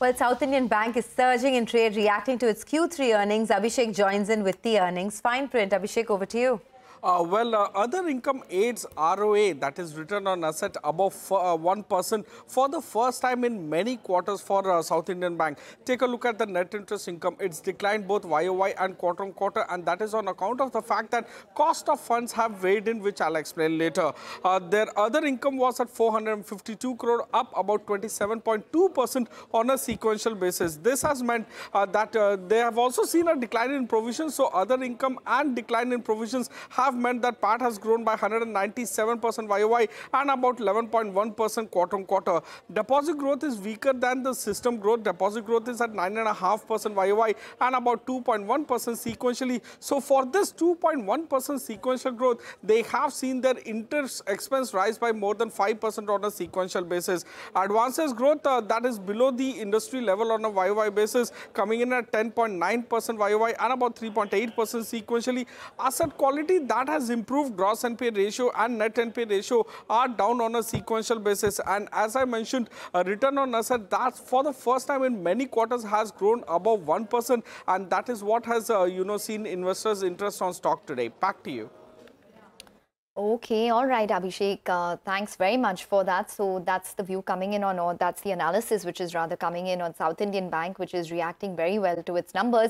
Well, South Indian Bank is surging in trade, reacting to its Q3 earnings. Abhishek joins in with the earnings. Fine print. Abhishek, over to you. Other income aids ROA, that is return on asset above 1% for the first time in many quarters for South Indian Bank. Take a look at the net interest income. It's declined both YOY and quarter on quarter, and that is on account of the fact that cost of funds have weighed in, which I'll explain later. Their other income was at 452 crore, up about 27.2% on a sequential basis. This has meant that they have also seen a decline in provisions, so other income and decline in provisions have meant that PAT has grown by 197% YOY and about 11.1% quarter on quarter. Deposit growth is weaker than the system growth. Deposit growth is at 9.5% YOY and about 2.1% sequentially. So for this 2.1% sequential growth, they have seen their interest expense rise by more than 5% on a sequential basis. Advances growth that is below the industry level on a YOY basis, coming in at 10.9% YOY and about 3.8% sequentially. Asset quality that has improved. Gross NPA ratio and net NPA ratio are down on a sequential basis. And as I mentioned, a return on asset that for the first time in many quarters has grown above 1%. And that is what has, seen investors' interest on stock today. Back to you. Okay, all right, Abhishek. Thanks very much for that. So that's the view coming in on, or that's the analysis which is rather coming in on South Indian Bank, which is reacting very well to its numbers.